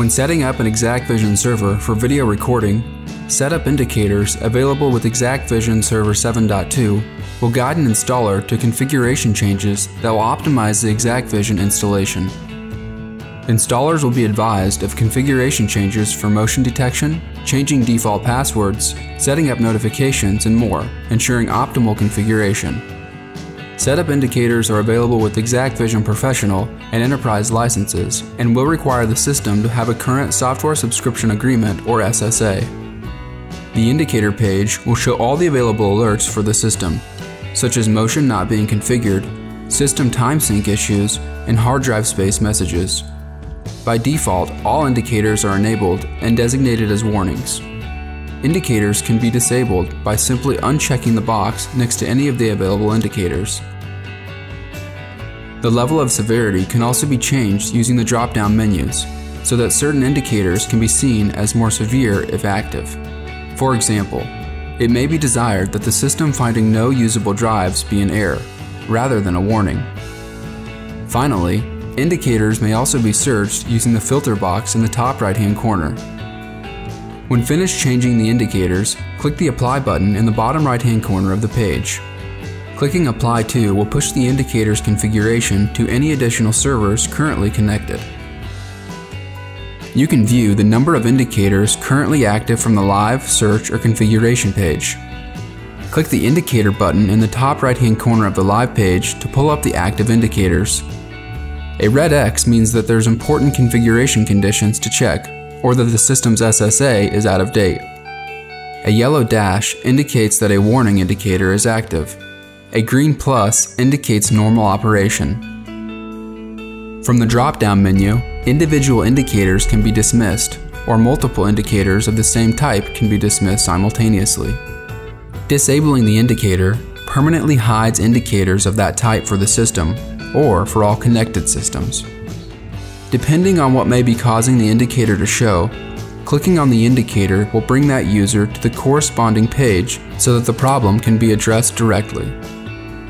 When setting up an exacqVision server for video recording, setup indicators available with exacqVision Server 7.2 will guide an installer to configuration changes that will optimize the exacqVision installation. Installers will be advised of configuration changes for motion detection, changing default passwords, setting up notifications, and more, ensuring optimal configuration. Setup indicators are available with exacqVision Professional and Enterprise licenses and will require the system to have a current Software Subscription Agreement or SSA. The indicator page will show all the available alerts for the system, such as motion not being configured, system time sync issues, and hard drive space messages. By default, all indicators are enabled and designated as warnings. Indicators can be disabled by simply unchecking the box next to any of the available indicators. The level of severity can also be changed using the drop-down menus, so that certain indicators can be seen as more severe if active. For example, it may be desired that the system finding no usable drives be an error, rather than a warning. Finally, indicators may also be searched using the filter box in the top right-hand corner. When finished changing the indicators, click the Apply button in the bottom right-hand corner of the page. Clicking Apply to will push the indicator's configuration to any additional servers currently connected. You can view the number of indicators currently active from the Live, Search, or Configuration page. Click the Indicator button in the top right-hand corner of the Live page to pull up the active indicators. A red X means that there's important configuration conditions to check, or that the system's SSA is out of date. A yellow dash indicates that a warning indicator is active. A green plus indicates normal operation. From the drop-down menu, individual indicators can be dismissed, or multiple indicators of the same type can be dismissed simultaneously. Disabling the indicator permanently hides indicators of that type for the system, or for all connected systems. Depending on what may be causing the indicator to show, clicking on the indicator will bring that user to the corresponding page so that the problem can be addressed directly.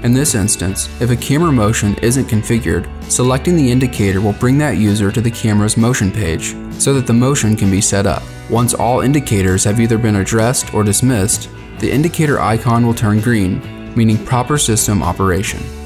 In this instance, if a camera motion isn't configured, selecting the indicator will bring that user to the camera's motion page so that the motion can be set up. Once all indicators have either been addressed or dismissed, the indicator icon will turn green, meaning proper system operation.